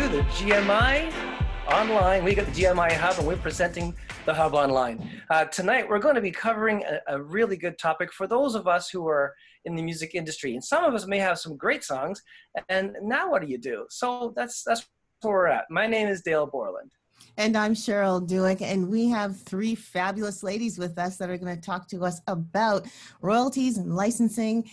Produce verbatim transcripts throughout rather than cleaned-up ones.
to the G M I Online. We got the G M I Hub, and we're presenting the Hub Online. Uh, tonight, we're going to be covering a, a really good topic for those of us who are in the music industry. And some of us may have some great songs, and now what do you do? So that's, that's where we're at. My name is Dale Borland. And I'm Cheryl Duick, and we have three fabulous ladies with us that are going to talk to us about royalties and licensing.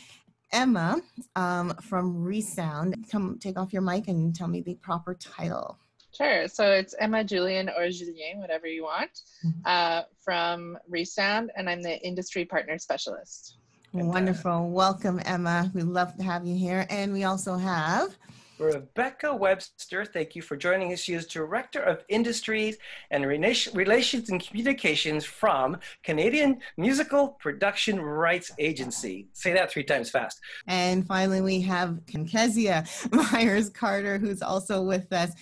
Emma um, from ReSound. Come take off your mic and tell me the proper title. Sure. So it's Emma Julian or Julien, whatever you want, mm-hmm. uh, from ReSound, and I'm the Industry Partner Specialist. Wonderful. Welcome, Emma. We love to have you here. And we also have Rebecca Webster. Thank you for joining us. She is Director of Industries and Relations and Communications from Canadian Musical Production Rights Agency. Say that three times fast. And finally, we have Keziah Myers-Carter, who's also with us.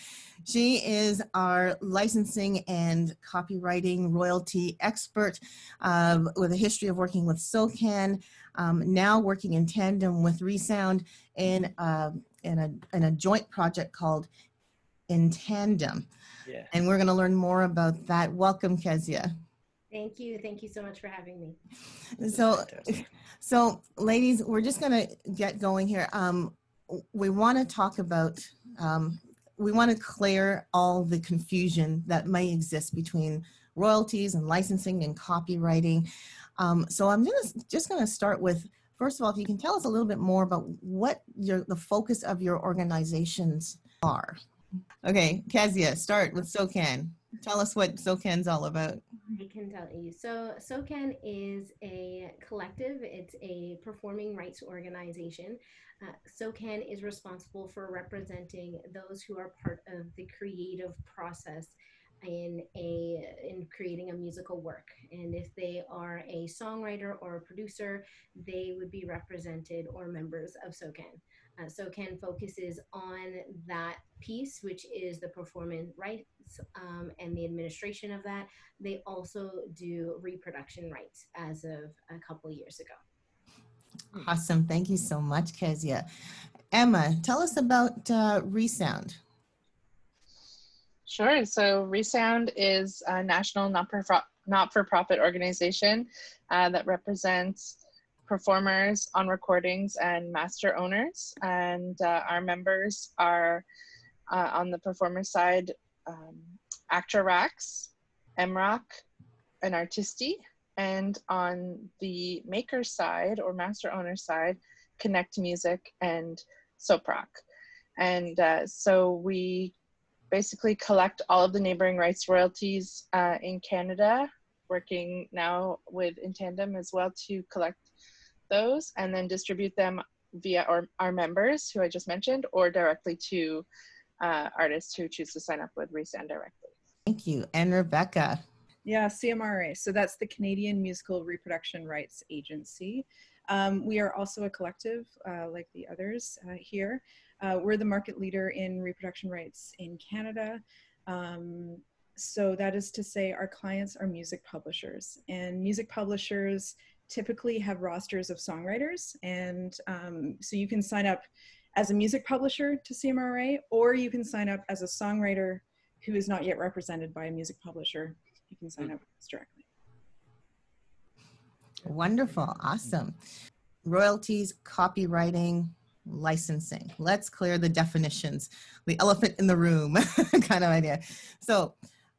She is our licensing and copywriting royalty expert uh, with a history of working with SOCAN, um, now working in tandem with ReSound in, uh, in, a, in a joint project called In Tandem. Yeah. And we're going to learn more about that. Welcome, Keziah. Thank you. Thank you so much for having me. So, so ladies, we're just going to get going here. Um, we want to talk about... Um, We want to clear all the confusion that may exist between royalties and licensing and copywriting. Um, so I'm gonna, just going to start with, first of all, if you can tell us a little bit more about what your, the focus of your organizations are. Okay, Keziah, start with SOCAN. Tell us what SOCAN's all about. I can tell you. So SOCAN is a collective. It's a performing rights organization. Uh, SOCAN is responsible for representing those who are part of the creative process in a in creating a musical work. And if they are a songwriter or a producer, they would be represented or members of SOCAN. Uh, SOCAN focuses on that piece, which is the performance rights um, and the administration of that. They also do reproduction rights as of a couple years ago. Awesome. Thank you so much, Keziah. Emma, tell us about uh, ReSound. Sure. So ReSound is a national not-for-profit organization uh, that represents performers on recordings and master owners, and uh, our members are uh, on the performer side um, ACTRA, RACS, M R O C, and Artisti, and on the maker side or master owner side, Connect Music and SOPROQ. And uh, so we basically collect all of the neighboring rights royalties uh, in Canada, working now with In Tandem as well to collect those and then distribute them via our, our members who I just mentioned, or directly to uh, artists who choose to sign up with ReSound directly. Thank you. And Rebecca. Yeah, C M R R A. So that's the Canadian Musical Reproduction Rights Agency. Um, we are also a collective uh, like the others uh, here. Uh, we're the market leader in reproduction rights in Canada. Um, so that is to say our clients are music publishers, and music publishers typically have rosters of songwriters, and um, so you can sign up as a music publisher to C M R R A, or you can sign up as a songwriter who is not yet represented by a music publisher. You can sign up directly. Wonderful, awesome. Royalties, copywriting, licensing. Let's clear the definitions, the elephant in the room kind of idea. So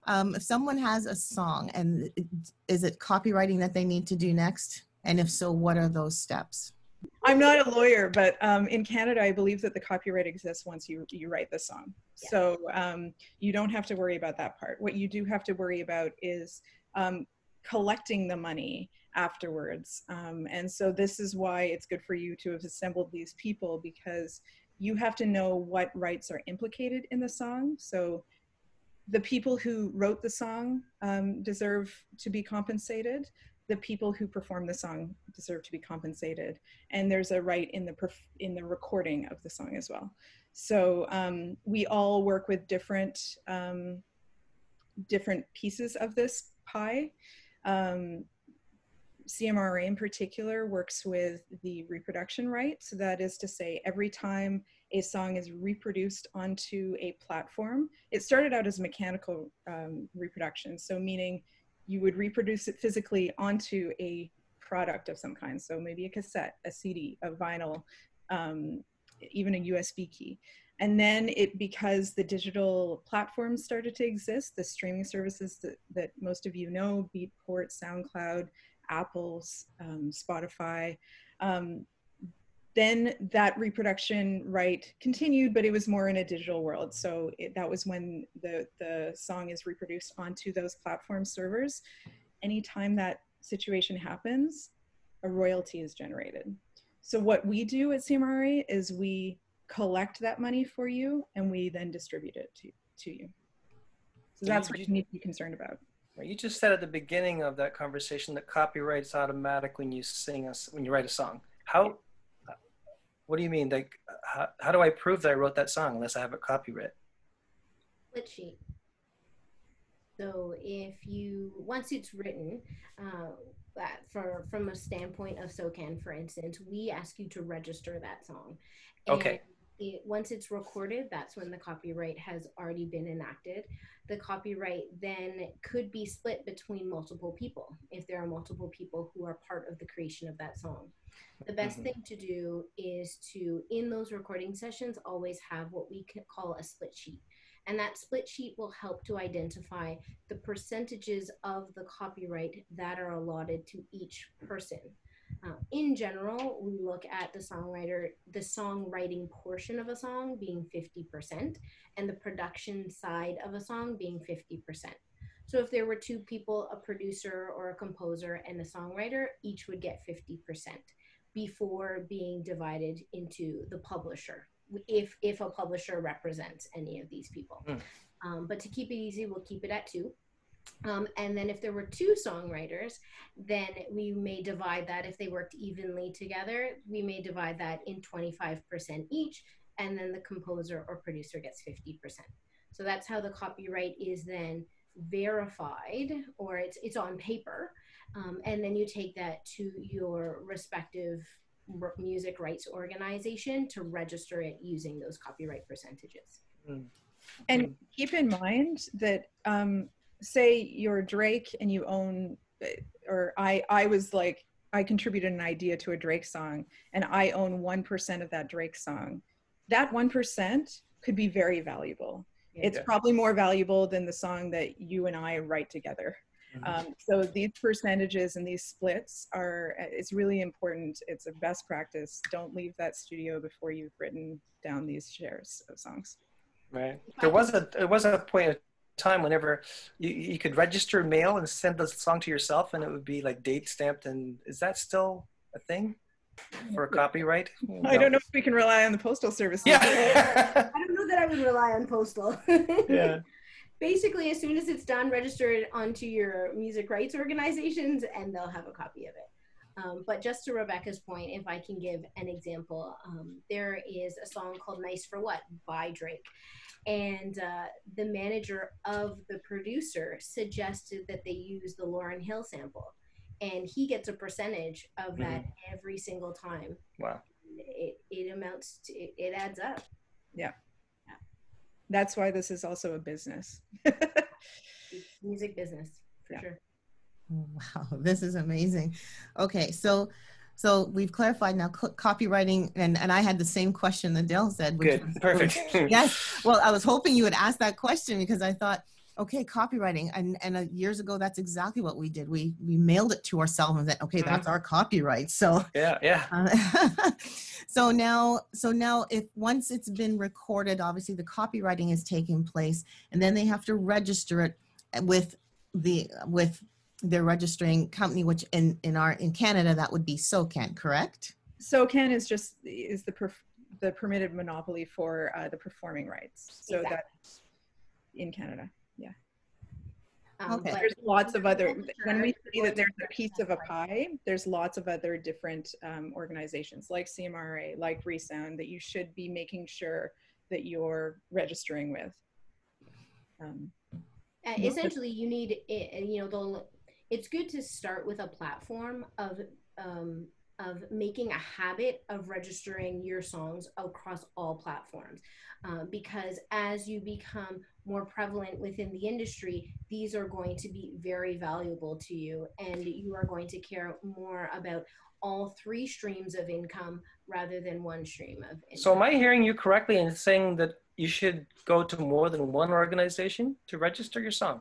Um, if someone has a song, and is it copywriting that they need to do next? And if so, what are those steps? I'm not a lawyer, but um, in Canada, I believe that the copyright exists once you, you write the song. Yeah. So um, you don't have to worry about that part. What you do have to worry about is um, collecting the money afterwards. Um, and so this is why it's good for you to have assembled these people, because you have to know what rights are implicated in the song. So the people who wrote the song um, deserve to be compensated. The people who perform the song deserve to be compensated. And there's a right in the, perf in the recording of the song as well. So um, we all work with different, um, different pieces of this pie. Um, C M R R A in particular works with the reproduction rights. So that is to say, every time a song is reproduced onto a platform. It started out as mechanical um, reproduction, so meaning you would reproduce it physically onto a product of some kind, so maybe a cassette, a C D, a vinyl, um, even a U S B key. And then it, because the digital platforms started to exist, the streaming services that, that most of you know, Beatport, SoundCloud, Apple's, um, Spotify, um, then that reproduction right continued, but it was more in a digital world. So it, that was when the, the song is reproduced onto those platform servers. Anytime that situation happens, a royalty is generated. So what we do at C M R R A is we collect that money for you, and we then distribute it to, to you. So that's what you need to be concerned about. You just said at the beginning of that conversation that copyright's automatic when you sing us when you write a song. How? What do you mean? Like, how, how do I prove that I wrote that song unless I have it copyright? Split sheet. So if you, once it's written, uh, for from a standpoint of SOCAN, for instance, we ask you to register that song. And okay. It, once it's recorded, that's when the copyright has already been enacted. The copyright then could be split between multiple people if there are multiple people who are part of the creation of that song. The best mm-hmm. thing to do is to, in those recording sessions, always have what we can call a split sheet. And that split sheet will help to identify the percentages of the copyright that are allotted to each person. Uh, in general, we look at the songwriter, the songwriting portion of a song being fifty percent and the production side of a song being fifty percent. So if there were two people, a producer or a composer and a songwriter, each would get fifty percent before being divided into the publisher, if, if a publisher represents any of these people. Mm. Um, but to keep it easy, we'll keep it at two. Um, and then if there were two songwriters, then we may divide that, if they worked evenly together, we may divide that in twenty-five percent each, and then the composer or producer gets fifty percent. So that's how the copyright is then verified, or it's, it's on paper, um, and then you take that to your respective music rights organization to register it using those copyright percentages. And keep in mind that um, say you're Drake and you own, or I, I was like, I contributed an idea to a Drake song and I own one percent of that Drake song. That one percent could be very valuable. Yeah. It's probably more valuable than the song that you and I write together. Mm-hmm. Um, so these percentages and these splits are, it's really important. It's a best practice. Don't leave that studio before you've written down these shares of songs. Right. There was a, there was a point of time whenever you, you could register mail and send the song to yourself and it would be like date stamped. And is that still a thing for a copyright? No. I don't know if we can rely on the postal service. Yeah. I don't know that I would rely on postal. Yeah. Basically, as soon as it's done, register it onto your music rights organizations and they'll have a copy of it. Um, but just to Rebecca's point, if I can give an example, um, there is a song called Nice for What by Drake. And uh, the manager of the producer suggested that they use the Lauryn Hill sample. And he gets a percentage of that mm-hmm. every single time. Wow. It, it amounts to, it, it adds up. Yeah. That's why this is also a business. Music business, for yeah. sure. Wow, this is amazing. Okay, so so we've clarified now co copywriting, and, and I had the same question that Dale said. Which Good, was, perfect. Which, yes, well, I was hoping you would ask that question because I thought, okay, copywriting, and, and uh, years ago, that's exactly what we did. We, we mailed it to ourselves and said, okay, mm-hmm. that's our copyright, so. Yeah, yeah. Uh, so now, so now if once it's been recorded, obviously the copywriting is taking place, and then they have to register it with the, with their registering company, which in, in our, in Canada, that would be SOCAN, correct? SOCAN is just, is the, perf the permitted monopoly for uh, the performing rights. So exactly. That's in Canada. Yeah. Um, okay. There's lots of other, when we see that there's a piece of a pie, there's lots of other different um, organizations like C M R R A, like ReSound, that you should be making sure that you're registering with. Um, uh, essentially, you need, you know, the, it's good to start with a platform of um, of making a habit of registering your songs across all platforms. Uh, because as you become more prevalent within the industry, these are going to be very valuable to you, and you are going to care more about all three streams of income rather than one stream of income. So am I hearing you correctly in saying that you should go to more than one organization to register your song?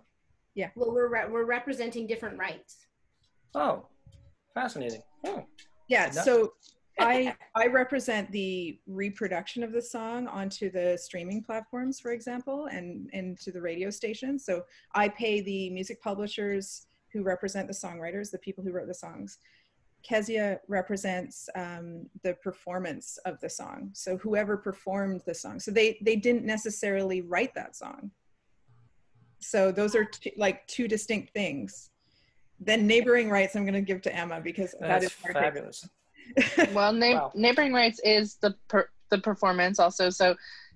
Yeah. Well, we're, re we're representing different rights. Oh, fascinating. Oh. Yeah, so I, I represent the reproduction of the song onto the streaming platforms, for example, and, and to the radio stations. So I pay the music publishers who represent the songwriters, the people who wrote the songs. Keziah represents um, the performance of the song. So whoever performed the song. So they, they didn't necessarily write that song. So those are two, like two distinct things. Then neighboring rights I'm going to give to Emma because that is fabulous. Well, na wow. neighboring rights is the per the performance also. So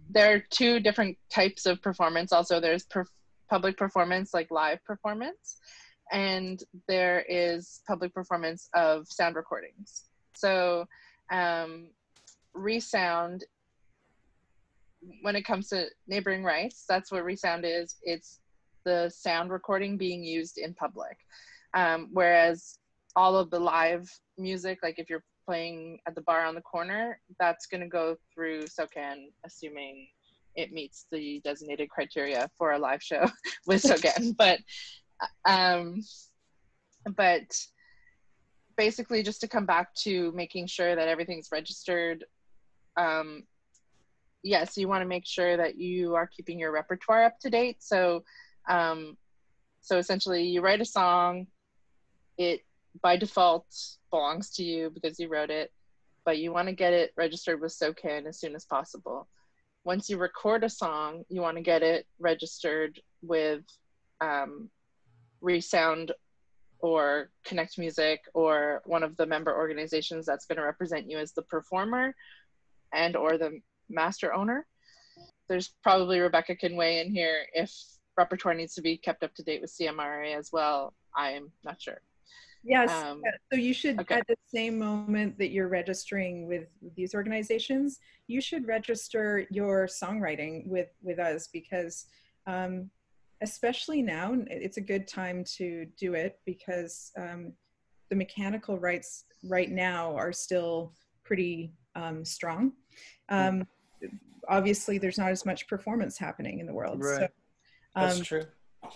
there are two different types of performance also. There's per public performance, like live performance, and there is public performance of sound recordings. So um, ReSound, when it comes to neighboring rights, that's what ReSound is. It's the sound recording being used in public. Um, whereas all of the live music, like if you're playing at the bar on the corner, that's going to go through SOCAN, assuming it meets the designated criteria for a live show with SOCAN. But, um, but basically, just to come back to making sure that everything's registered, um, yes, yeah, so you want to make sure that you are keeping your repertoire up to date. So, um, so essentially, you write a song, it by default belongs to you because you wrote it, but you want to get it registered with SOCAN as soon as possible. Once you record a song, you want to get it registered with um, ReSound or Connect Music or one of the member organizations that's going to represent you as the performer and or the master owner. There's probably, Rebecca can weigh in here, if repertoire needs to be kept up to date with C M R R A as well. I'm not sure. Yes, um, so you should, okay. At the same moment that you're registering with these organizations, you should register your songwriting with, with us, because um, especially now, it's a good time to do it, because um, the mechanical rights right now are still pretty um, strong. Um, obviously, there's not as much performance happening in the world. Right. So, um, that's true.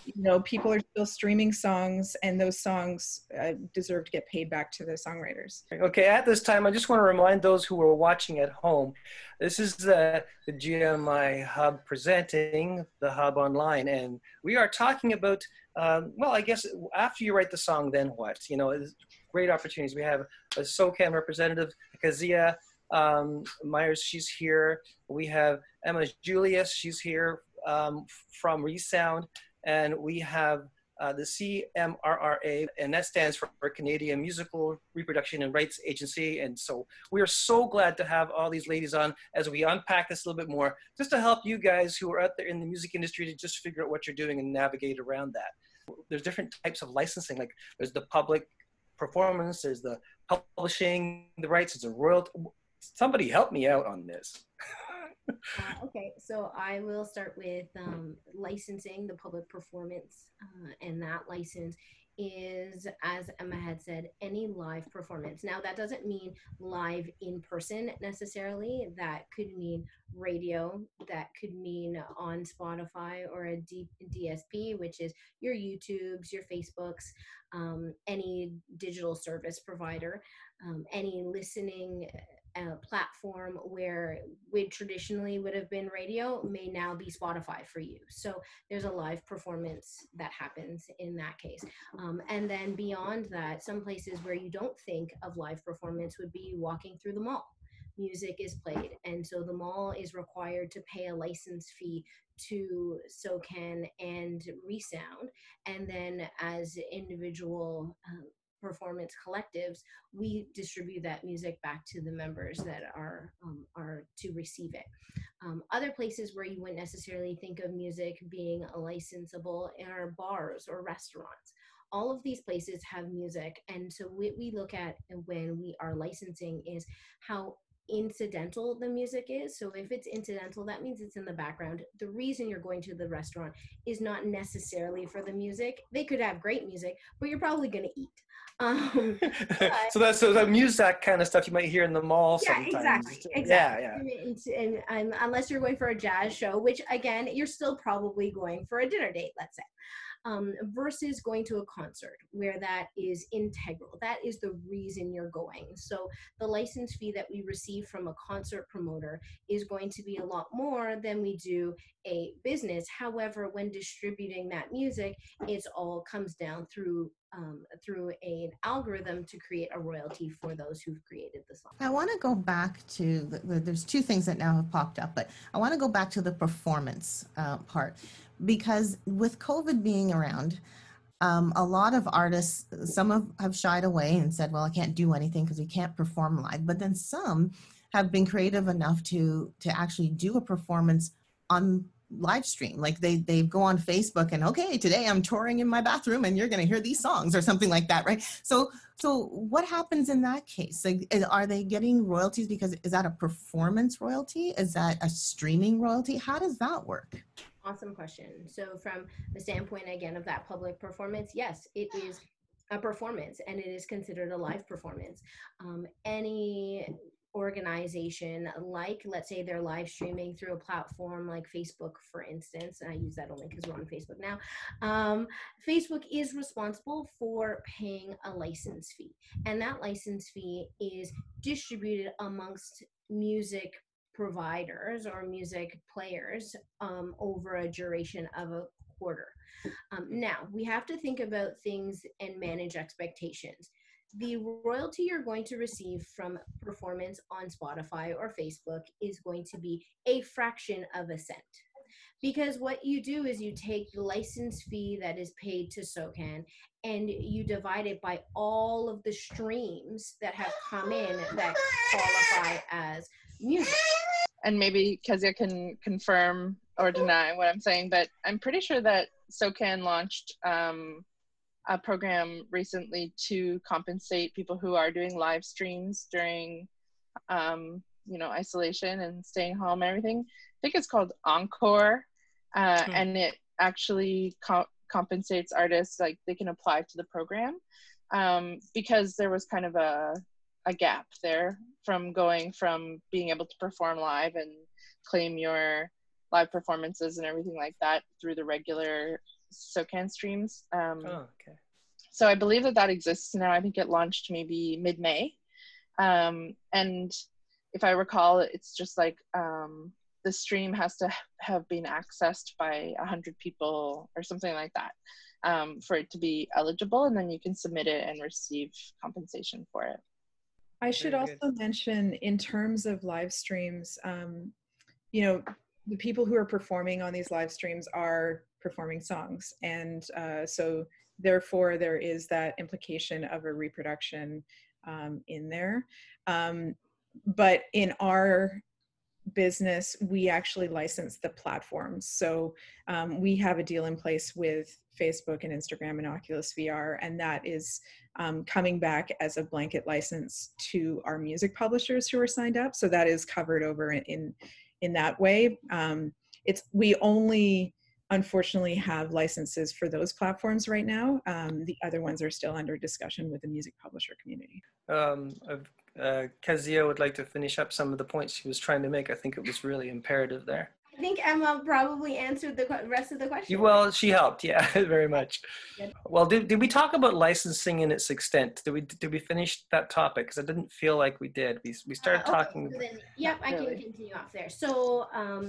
You know, people are still streaming songs, and those songs uh, deserve to get paid back to the songwriters. Okay, at this time, I just want to remind those who are watching at home, this is the, the G M I Hub presenting the Hub Online, and we are talking about, um, well, I guess after you write the song, then what? You know, it's great opportunities. We have a SOCAN representative, Keziah um, Myers, she's here. We have Emma Julian, she's here um, from ReSound. And we have uh, the C M R R A, and that stands for Canadian Musical Reproduction and Rights Agency. And so we are so glad to have all these ladies on as we unpack this a little bit more, just to help you guys who are out there in the music industry to just figure out what you're doing and navigate around that. There's different types of licensing, like there's the public performance, there's the publishing, the rights, there's the royalty. Somebody help me out on this. Uh, okay, so I will start with um, licensing, the public performance, uh, and that license is, as Emma had said, any live performance. Now, that doesn't mean live in person necessarily. That could mean radio. That could mean on Spotify or a D S P, which is your YouTubes, your Facebooks, um, any digital service provider, um, any listening Uh, platform where we traditionally would have been radio may now be Spotify for you. So there's a live performance that happens in that case. Um, and then beyond that, some places where you don't think of live performance would be walking through the mall. Music is played, and so the mall is required to pay a license fee to SOCAN and ReSound. And then as individual um, performance collectives, we distribute that music back to the members that are um, are to receive it. Um, other places where you wouldn't necessarily think of music being licensable are bars or restaurants. all of these places have music. And so what we look at when we are licensing is how incidental the music is. So if it's incidental, that means it's in the background. The reason you're going to the restaurant is not necessarily for the music. They could have great music, but you're probably going to eat. Um, but, so that's so that music kind of stuff you might hear in the mall. Yeah, sometimes. exactly. exactly. Yeah, yeah. And, and, and unless you're going for a jazz show, which again, you're still probably going for a dinner date, let's say. Um, versus going to a concert where that is integral. That is the reason you're going. So the license fee that we receive from a concert promoter is going to be a lot more than we do a business. However, when distributing that music, it's all comes down through Um, through a, an algorithm to create a royalty for those who've created the song. I want to go back to, the, the, there's two things that now have popped up, but I want to go back to the performance uh, part, because with COVID being around, um, a lot of artists, some have, have shied away and said, well, I can't do anything because we can't perform live. But then some have been creative enough to, to actually do a performance on live stream. Like they they go on Facebook and, okay, today I'm touring in my bathroom and you're going to hear these songs or something like that, right? So so what happens in that case? Like, is, are they getting royalties? Because is that a performance royalty? Is that a streaming royalty? How does that work? Awesome question. So from the standpoint, again, of that public performance, yes, it is a performance and it is considered a live performance. Um, any organization, like let's say they're live streaming through a platform like Facebook, for instance, and I use that only because we're on Facebook now, um, Facebook is responsible for paying a license fee, and that license fee is distributed amongst music providers or music players um, over a duration of a quarter. Um, now, we have to think about things and manage expectations. The royalty you're going to receive from performance on Spotify or Facebook is going to be a fraction of a cent. Because what you do is you take the license fee that is paid to SOCAN and you divide it by all of the streams that have come in that qualify as music. And maybe Keziah can confirm or deny what I'm saying, but I'm pretty sure that SOCAN launched um, a program recently to compensate people who are doing live streams during, um, you know, isolation and staying home and everything. I think it's called Encore, uh, mm-hmm. and it actually co- compensates artists, like they can apply to the program, um, because there was kind of a, a gap there from going from being able to perform live and claim your live performances and everything like that through the regular SOCAN streams. Um, oh, okay. So I believe that that exists now. I think it launched maybe mid-May. Um, and if I recall, it's just like um, the stream has to have been accessed by one hundred people or something like that um, for it to be eligible. And then you can submit it and receive compensation for it. I should also mention, in terms of live streams, um, you know, the people who are performing on these live streams are performing songs, and uh, so therefore there is that implication of a reproduction um, in there. Um, but in our business, we actually license the platforms. So um, we have a deal in place with Facebook and Instagram and Oculus V R, and that is um, coming back as a blanket license to our music publishers who are signed up. So that is covered over in in, in that way. Um, it's we only. Unfortunately, have licenses for those platforms right now. Um, the other ones are still under discussion with the music publisher community. Um, uh, Keziah would like to finish up some of the points she was trying to make. I think it was really imperative there. I think Emma probably answered the rest of the question. Well, she helped, yeah, very much. Well, did, did we talk about licensing in its extent? Did we did we finish that topic? Because I didn't feel like we did. We we started uh, okay, talking. So then, yep, I really. can continue off there. So. Um,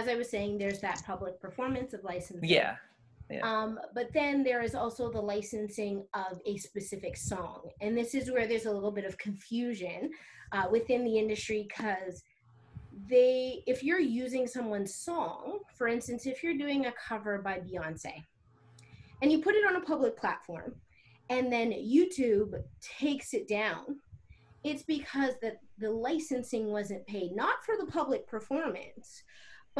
As I was saying, there's that public performance of licensing. Yeah. yeah. Um, but then there is also the licensing of a specific song. And this is where there's a little bit of confusion uh, within the industry, because they, if you're using someone's song, for instance, if you're doing a cover by Beyonce and you put it on a public platform and then YouTube takes it down, it's because the, the licensing wasn't paid, not for the public performance,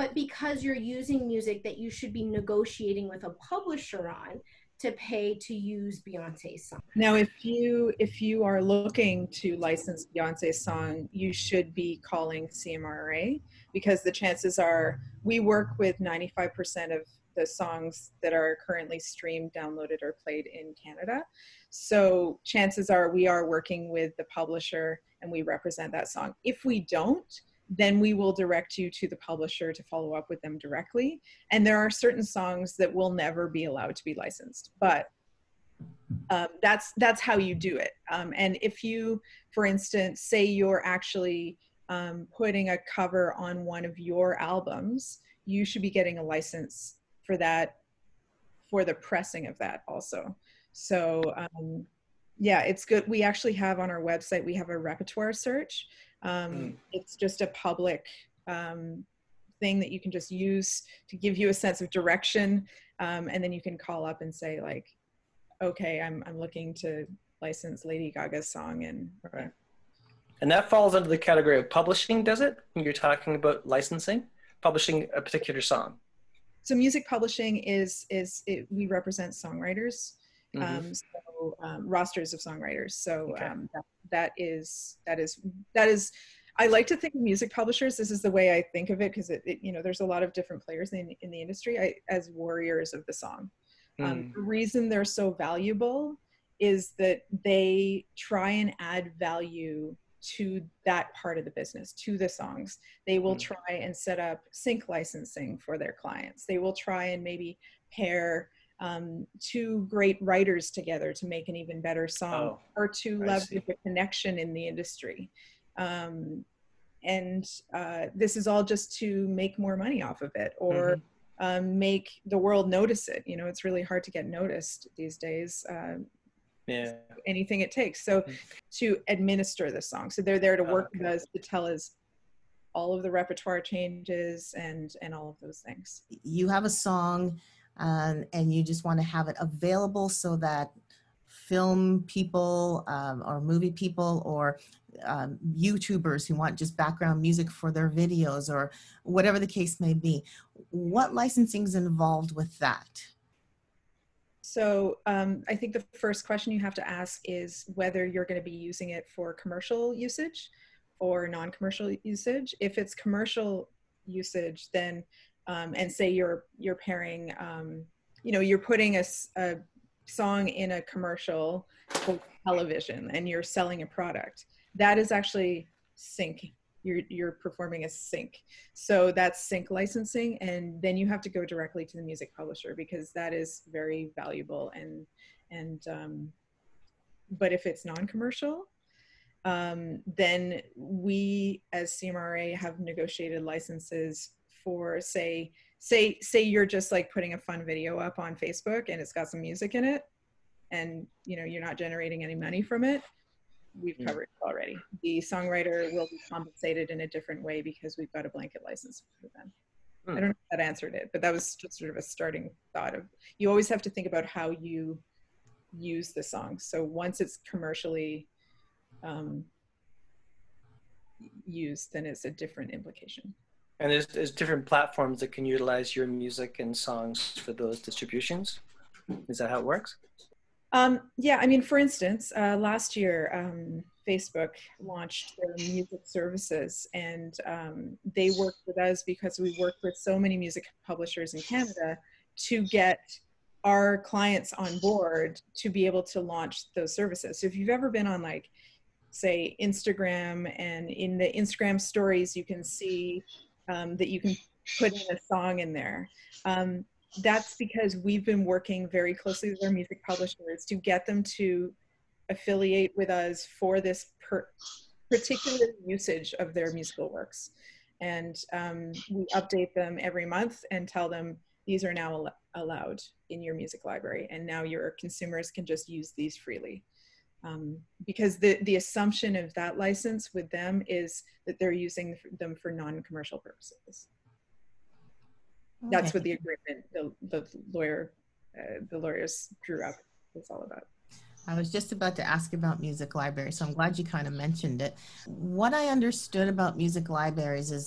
but because you're using music that you should be negotiating with a publisher on to pay to use Beyonce's song. Now, if you if you are looking to license Beyonce's song, you should be calling C M R R A, because the chances are, we work with ninety-five percent of the songs that are currently streamed, downloaded, or played in Canada. So chances are we are working with the publisher and we represent that song. If we don't, then we will direct you to the publisher to follow up with them directly. And there are certain songs that will never be allowed to be licensed, but um, that's, that's how you do it. Um, and if you, for instance, say you're actually um, putting a cover on one of your albums, you should be getting a license for that, for the pressing of that also. So um, yeah, it's good. We actually have on our website, we have a repertoire search. Um, mm. It's just a public um, thing that you can just use to give you a sense of direction. Um, and then you can call up and say like, okay, I'm, I'm looking to license Lady Gaga's song. And right. And that falls under the category of publishing, does it? When you're talking about licensing, publishing a particular song. So music publishing is, is it, we represent songwriters. Mm-hmm. Um, so um, rosters of songwriters. So okay. um, that, that is that is that is. I like to think of music publishers. This is the way I think of it, because it, it you know there's a lot of different players in in the industry I, as warriors of the song. Mm. Um, the reason they're so valuable is that they try and add value to that part of the business, to the songs. They will mm. try and set up sync licensing for their clients. They will try and maybe pair Um, two great writers together to make an even better song, oh, or to leverage the connection in the industry. Um, and uh, this is all just to make more money off of it, or mm-hmm. um, make the world notice it. You know, it's really hard to get noticed these days. Um, yeah. Anything it takes. So mm-hmm. to administer the song. So they're there to work oh, okay. with us, to tell us all of the repertoire changes and, and all of those things. You have a song Um, and you just want to have it available so that film people um, or movie people or um, YouTubers who want just background music for their videos or whatever the case may be. What licensing is involved with that? So um, I think the first question you have to ask is whether you're going to be using it for commercial usage or non-commercial usage. If it's commercial usage, then Um, and say you're you're pairing, um, you know, you're putting a, a song in a commercial for television, and you're selling a product. That is actually sync. You're you're performing a sync, so that's sync licensing, and then you have to go directly to the music publisher, because that is very valuable. And and um, but if it's non-commercial, um, then we as C M R R A have negotiated licenses for say, say, say you're just like putting a fun video up on Facebook and it's got some music in it, and you know, you're not generating any money from it. We've mm. covered it already. The songwriter will be compensated in a different way because we've got a blanket license for them. Mm. I don't know if that answered it, but that was just sort of a starting thought of, you always have to think about how you use the song. So once it's commercially um, used, then it's a different implication. And there's, there's different platforms that can utilize your music and songs for those distributions. Is that how it works? Um, yeah, I mean, for instance, uh, last year, um, Facebook launched their music services, and um, they worked with us because we worked with so many music publishers in Canada to get our clients on board to be able to launch those services. So if you've ever been on like, say, Instagram, and in the Instagram stories, you can see Um, that you can put in a song in there. Um, that's because we've been working very closely with our music publishers to get them to affiliate with us for this per particular usage of their musical works. And um, we update them every month and tell them, these are now al allowed in your music library, and now your consumers can just use these freely. Um, because the, the assumption of that license with them is that they're using them for non-commercial purposes. Okay. That's what the agreement, the, the lawyer, uh, the lawyers drew up, it's all about. I was just about to ask about music libraries, so I'm glad you kind of mentioned it. What I understood about music libraries is,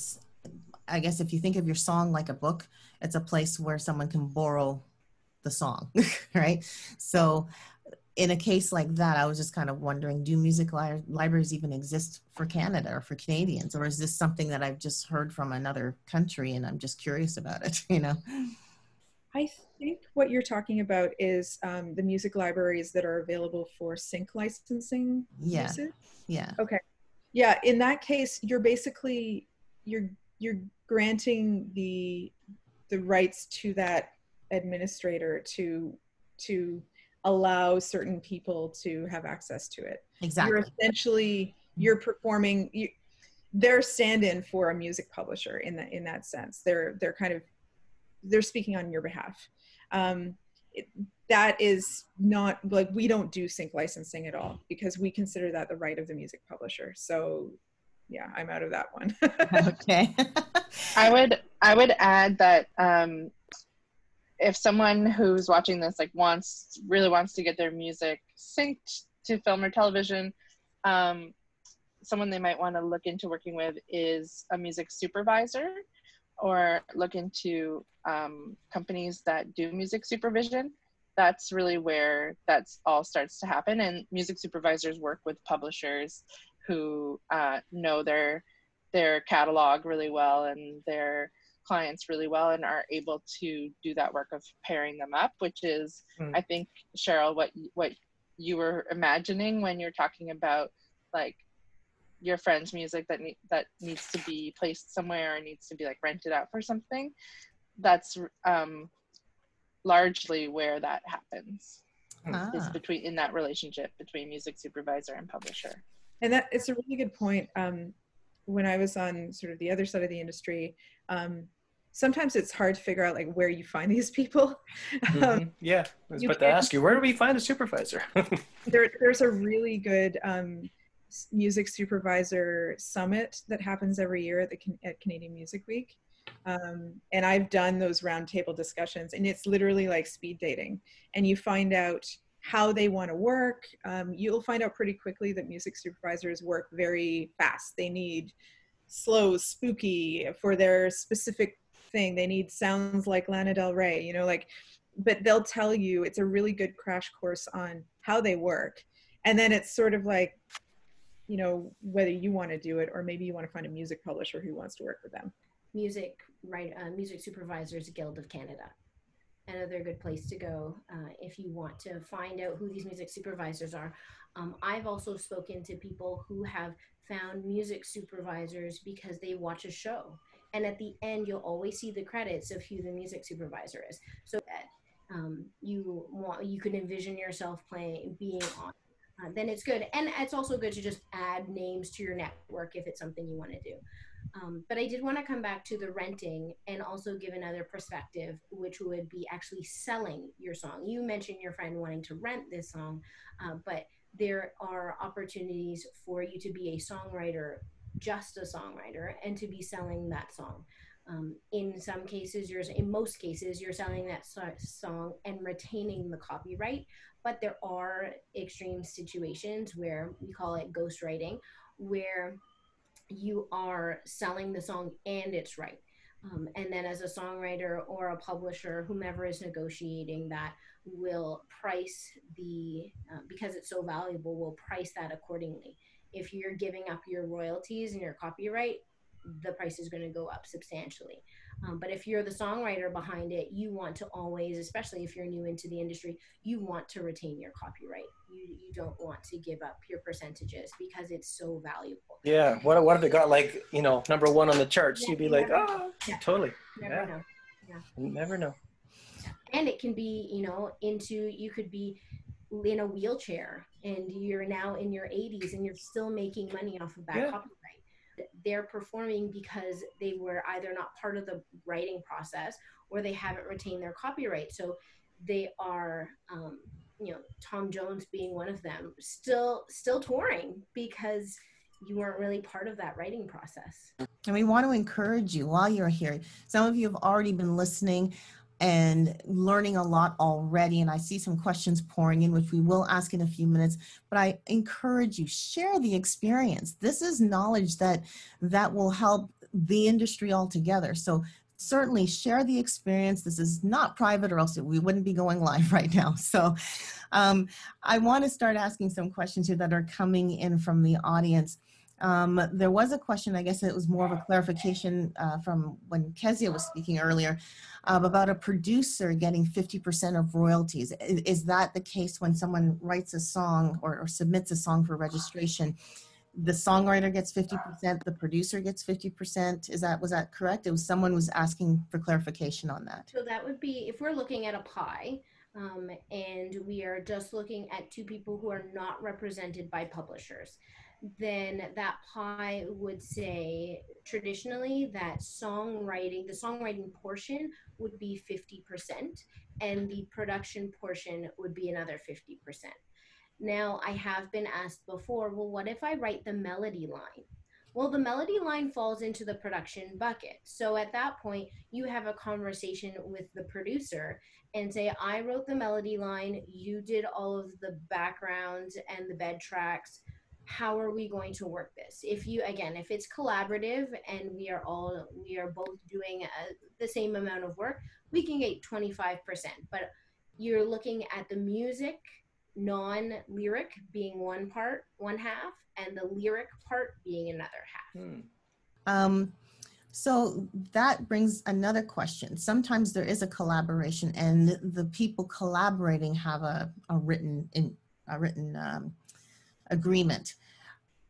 I guess if you think of your song like a book, it's a place where someone can borrow the song, right? So in a case like that, I was just kind of wondering, do music li libraries even exist for Canada or for Canadians? Or is this something that I've just heard from another country and I'm just curious about it, you know? I think what you're talking about is um, the music libraries that are available for sync licensing. Yeah. Music? Yeah. Okay. Yeah. In that case, you're basically, you're, you're granting the, the rights to that administrator to, to, allow certain people to have access to it. Exactly. You're essentially, you're performing, you, they're stand-in for a music publisher in that, in that sense. They're, they're kind of, they're speaking on your behalf. Um, it, that is not, like, we don't do sync licensing at all because we consider that the right of the music publisher. So yeah, I'm out of that one. Okay. I would, I would add that, um, if someone who's watching this like wants, really wants to get their music synced to film or television, um, someone they might want to look into working with is a music supervisor, or look into um, companies that do music supervision. That's really where that's all starts to happen. And music supervisors work with publishers who uh, know their, their catalog really well and their clients really well, and are able to do that work of pairing them up, which is, mm. I think, Cheryl, what what you were imagining when you're talking about like your friend's music that ne that needs to be placed somewhere or needs to be like rented out for something. That's um, largely where that happens, ah. is between in that relationship between music supervisor and publisher. And that it's a really good point. Um, when I was on sort of the other side of the industry, um, sometimes it's hard to figure out like where you find these people. Mm-hmm. um, yeah, I was about to ask you, where do we find a supervisor? there, there's a really good um, music supervisor summit that happens every year at, the, at Canadian Music Week. Um, and I've done those roundtable discussions, and it's literally like speed dating. And you find out how they want to work. Um, you'll find out pretty quickly that music supervisors work very fast. They need slow, spooky for their specific thing. They need sounds like Lana Del Rey, you know, like, but they'll tell you, it's a really good crash course on how they work. And then it's sort of like, you know, whether you want to do it, or maybe you want to find a music publisher who wants to work with them. Music, right, uh, Music Supervisors Guild of Canada. Another good place to go uh, if you want to find out who these music supervisors are. Um, I've also spoken to people who have found music supervisors because they watch a show. And at the end, you'll always see the credits of who the music supervisor is. So that um, you want, you can envision yourself playing, being on, uh, then it's good. And it's also good to just add names to your network if it's something you want to do. Um, but I did want to come back to the renting and also give another perspective, which would be actually selling your song. You mentioned your friend wanting to rent this song, uh, but there are opportunities for you to be a songwriter, just a songwriter, and to be selling that song. Um, in some cases, you're, in most cases, you're selling that so song and retaining the copyright, but there are extreme situations where we call it ghostwriting, where you are selling the song and its right. Um, and then as a songwriter or a publisher, whomever is negotiating that will price the, uh, because it's so valuable, will price that accordingly. If you're giving up your royalties and your copyright, the price is going to go up substantially. Um, but if you're the songwriter behind it, you want to always, especially if you're new into the industry, you want to retain your copyright. You, you don't want to give up your percentages because it's so valuable. Yeah. What, what if it got like, you know, number one on the charts? Yeah, You'd be you like, oh, yeah. totally. Never yeah. know. Yeah. You never know. And it can be, you know, into, you could be in a wheelchair and you're now in your eighties and you're still making money off of that yeah. copyright. They're performing because they were either not part of the writing process or they haven't retained their copyright. So they are, um, you know, Tom Jones being one of them, still, still touring because you weren't really part of that writing process. And we want to encourage you while you're here. Some of you have already been listening and learning a lot already. And I see some questions pouring in, which we will ask in a few minutes, but I encourage you, share the experience. This is knowledge that, that will help the industry altogether. So certainly share the experience. This is not private, or else we wouldn't be going live right now. So um, I want to start asking some questions here that are coming in from the audience. Um, there was a question, I guess it was more of a clarification uh, from when Keziah was speaking earlier, uh, about a producer getting fifty percent of royalties. Is, is that the case when someone writes a song or, or submits a song for registration? The songwriter gets fifty percent, the producer gets fifty percent. Is that, was that correct? It was someone was asking for clarification on that. So that would be, if we're looking at a pie, um, and we are just looking at two people who are not represented by publishers, then that pie would say traditionally that songwriting, the songwriting portion would be fifty percent and the production portion would be another fifty percent. Now, I have been asked before, well, what if I write the melody line? Well, the melody line falls into the production bucket. So at that point, you have a conversation with the producer and say, I wrote the melody line, you did all of the backgrounds and the bed tracks. How are we going to work this? If you, again, if it's collaborative and we are all, we are both doing a, the same amount of work, we can get twenty-five percent, but you're looking at the music, non-lyric being one part, one half, and the lyric part being another half. Hmm. Um, so that brings another question. Sometimes there is a collaboration and the people collaborating have a, a written, in, a written um, agreement.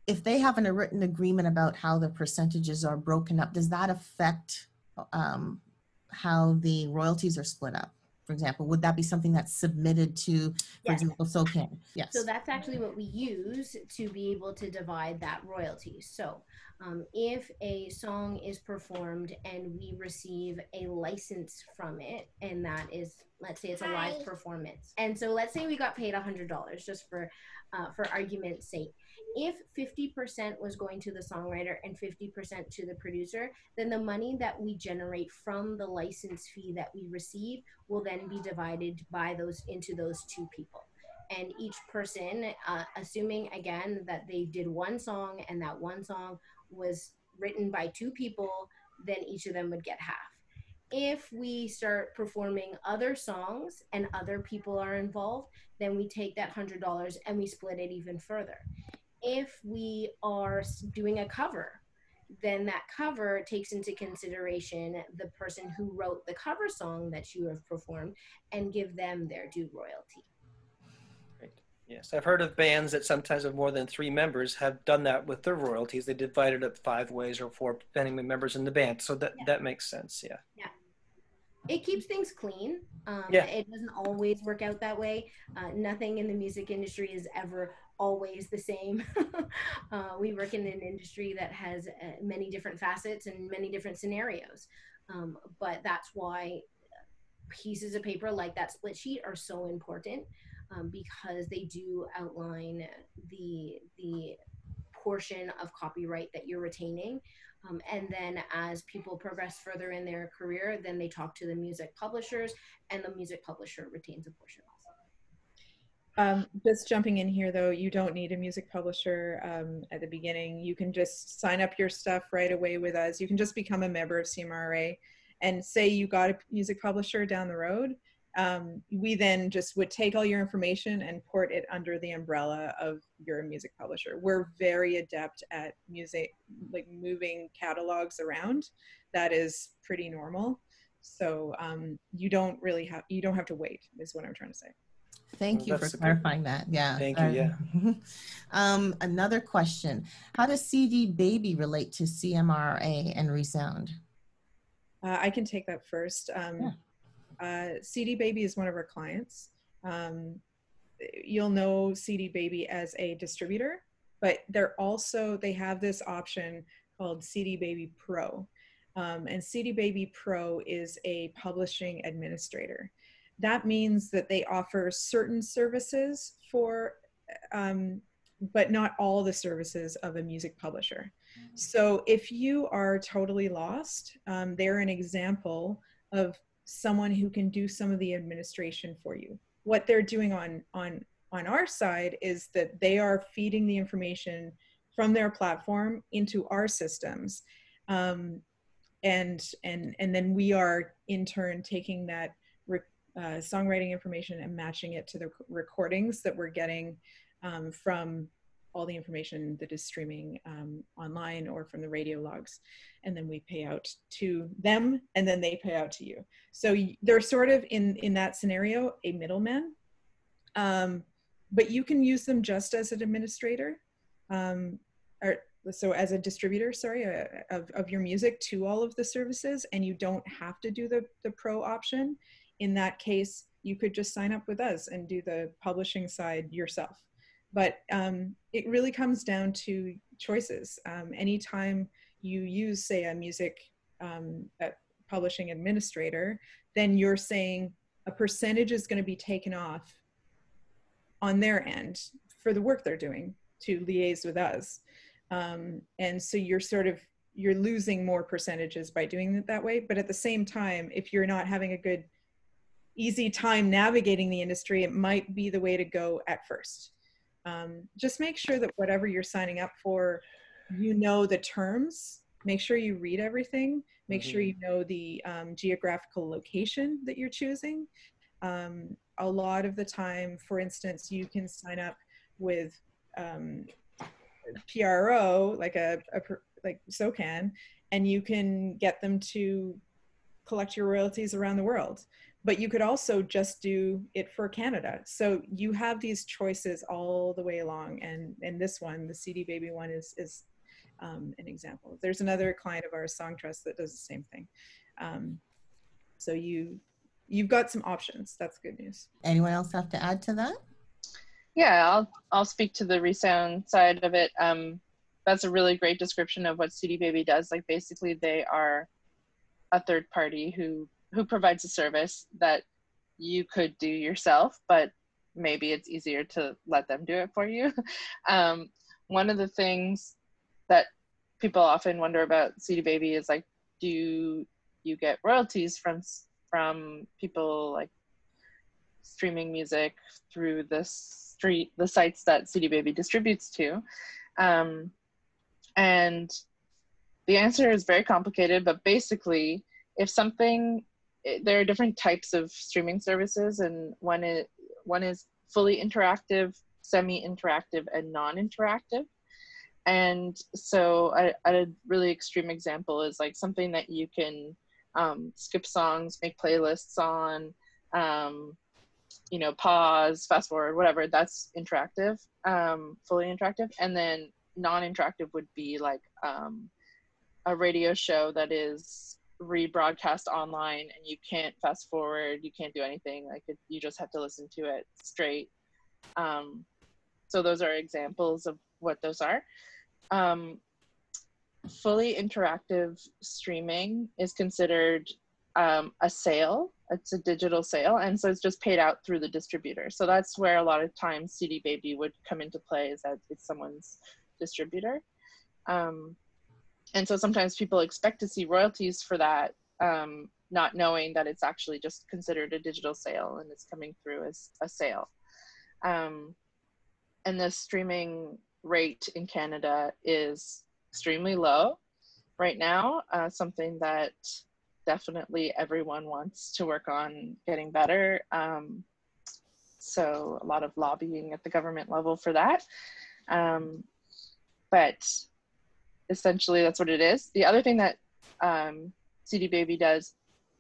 If they haven't a written agreement about how the percentages are broken up, does that affect um, how the royalties are split up? For example, would that be something that's submitted to, for example, SOCAN? Yes. So that's actually what we use to be able to divide that royalty. So um, if a song is performed and we receive a license from it, and that is, let's say it's a live Hi. performance. And so let's say we got paid one hundred dollars just for, uh, for argument's sake. If fifty percent was going to the songwriter and fifty percent to the producer, then the money that we generate from the license fee that we receive will then be divided by those into those two people. And each person, uh, assuming again that they did one song and that one song was written by two people, then each of them would get half. If we start performing other songs and other people are involved, then we take that one hundred dollars and we split it even further. If we are doing a cover, then that cover takes into consideration the person who wrote the cover song that you have performed and give them their due royalty. Great. Yes, I've heard of bands that sometimes have more than three members have done that with their royalties. They divided up five ways or four, depending on members in the band. So that, yeah. that makes sense, yeah. Yeah. It keeps things clean. Um, yeah. It doesn't always work out that way. Uh, nothing in the music industry is ever always the same. uh, we work in an industry that has uh, many different facets and many different scenarios. Um, but that's why pieces of paper like that split sheet are so important, um, because they do outline the, the portion of copyright that you're retaining. Um, and then as people progress further in their career, then they talk to the music publishers and the music publisher retains a portion also. Um, just jumping in here though, you don't need a music publisher um, at the beginning. You can just sign up your stuff right away with us. You can just become a member of C M R R A and say you got a music publisher down the road. Um, we then just would take all your information and port it under the umbrella of your music publisher. We're very adept at music, like moving catalogs around. That is pretty normal. So um, you don't really have, you don't have to wait is what I'm trying to say. Thank well, you for clarifying that. Yeah. Thank um, you. Yeah. um, another question. How does C D Baby relate to C M R R A and ReSound? Uh, I can take that first. Um, yeah. Uh, C D Baby is one of our clients. Um, you'll know C D Baby as a distributor, but they're also, they have this option called C D Baby Pro. Um, and C D Baby Pro is a publishing administrator. That means that they offer certain services for, um, but not all the services of a music publisher. Mm-hmm. So if you are totally lost, um, they're an example of someone who can do some of the administration for you. What they're doing on, on, on our side is that they are feeding the information from their platform into our systems. Um, And, and, and then we are in turn taking that re uh, songwriting information and matching it to the recordings that we're getting um, from all the information that is streaming um, online or from the radio logs. And then we pay out to them and then they pay out to you. So they're sort of in, in that scenario, a middleman, um, but you can use them just as an administrator um, or so as a distributor, sorry, uh, of, of your music to all of the services, and you don't have to do the, the pro option. In that case, you could just sign up with us and do the publishing side yourself. But um, it really comes down to choices. Um, anytime you use, say, a music um, a publishing administrator, then you're saying a percentage is going to be taken off on their end for the work they're doing to liaise with us. Um, and so you're sort of, you're losing more percentages by doing it that way. But at the same time, if you're not having a good, easy time navigating the industry, it might be the way to go at first. Um, just make sure that whatever you're signing up for, you know the terms, make sure you read everything, make mm-hmm. sure you know the um, geographical location that you're choosing. Um, a lot of the time, for instance, you can sign up with um, P R O, like a, a like SOCAN, and you can get them to collect your royalties around the world. But you could also just do it for Canada. So you have these choices all the way along. And, and this one, the C D Baby one, is, is um, an example. There's another client of ours, Song Trust, that does the same thing. Um, so you, you've got some options. That's good news. Anyone else have to add to that? Yeah, I'll, I'll speak to the ReSound side of it. Um, that's a really great description of what C D Baby does. Like, basically, they are a third party who who provides a service that you could do yourself, but maybe it's easier to let them do it for you. Um, one of the things that people often wonder about C D Baby is, like, do you get royalties from, from people like streaming music through the street, the sites that C D Baby distributes to? Um, and the answer is very complicated, but basically if something, there are different types of streaming services, and one is, one is fully interactive, semi-interactive, and non-interactive. And so a, a really extreme example is like something that you can um, skip songs, make playlists on, um, you know, pause, fast forward, whatever. That's interactive, um, fully interactive. And then non-interactive would be like um, a radio show that is rebroadcast online and you can't fast forward, you can't do anything, like it, you just have to listen to it straight. Um, so those are examples of what those are. Um, fully interactive streaming is considered um, a sale. It's a digital sale, and so it's just paid out through the distributor. So that's where a lot of times C D Baby would come into play, is that it's someone's distributor. Um, And so sometimes people expect to see royalties for that, um, not knowing that it's actually just considered a digital sale and it's coming through as a sale. Um, and the streaming rate in Canada is extremely low right now, uh, something that definitely everyone wants to work on getting better. Um, so a lot of lobbying at the government level for that. Um, but essentially, that's what it is. The other thing that um, C D Baby does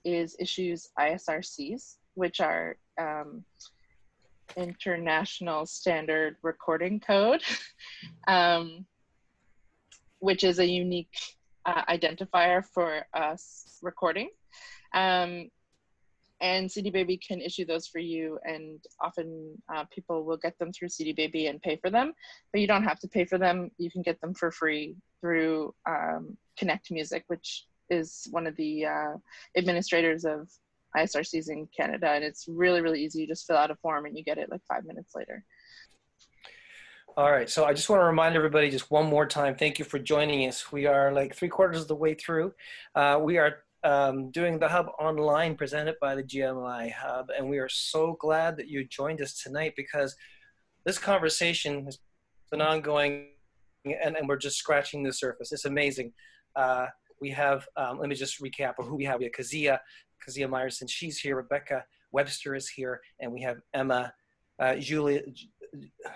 is issues I S R Cs, which are um, International Standard Recording Code, um, which is a unique uh, identifier for us recording. Um, and C D Baby can issue those for you, and often uh, people will get them through C D Baby and pay for them, but you don't have to pay for them. You can get them for free through um, Connect Music, which is one of the uh, administrators of I S R Cs in Canada. And it's really, really easy. You just fill out a form and you get it like five minutes later. All right, so I just want to remind everybody just one more time, thank you for joining us. We are like three quarters of the way through. Uh, we are um, doing the Hub Online presented by the G M I Hub. And we are so glad that you joined us tonight, because this conversation has been ongoing, and, and we're just scratching the surface. It's amazing. Uh, We have, um, let me just recap of who we have. We have Keziah, Keziah Myers, and she's here. Rebecca Webster is here, and we have Emma uh, Julia,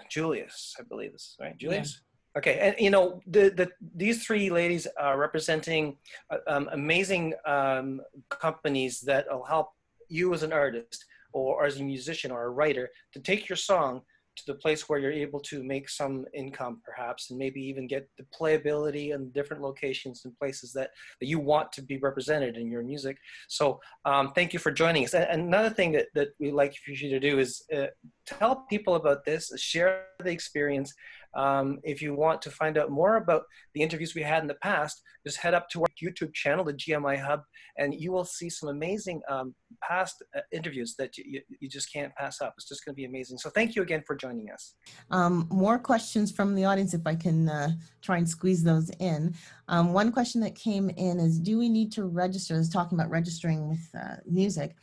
Julius, I believe this, right? Julius? Yeah. Okay, and you know, the, the, these three ladies are representing uh, um, amazing um, companies that will help you as an artist or as a musician or a writer to take your song to the place where you're able to make some income perhaps, and maybe even get the playability in different locations and places that, that you want to be represented in your music. So um, thank you for joining us. And another thing that, that we'd like for you to do is uh, tell people about this, share the experience. Um, if you want to find out more about the interviews we had in the past, just head up to our YouTube channel, the G M I Hub, and you will see some amazing um, past uh, interviews that you, you just can't pass up. It's just going to be amazing. So thank you again for joining us. Um, more questions from the audience, if I can uh, try and squeeze those in. Um, one question that came in is, do we need to register? I was talking about registering with uh, music,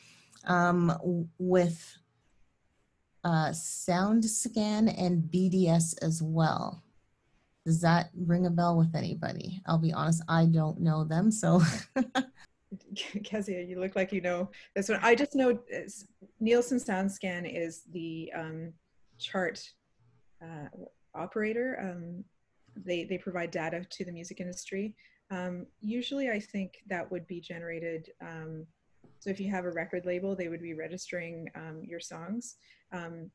um, with... Uh, SoundScan and B D S as well. Does that ring a bell with anybody? I'll be honest, I don't know them, so. Keziah, you look like you know this one. I just know Nielsen SoundScan is the um, chart uh, operator. Um, they, they provide data to the music industry. Um, usually I think that would be generated um, so if you have a record label, they would be registering um, your songs. Um,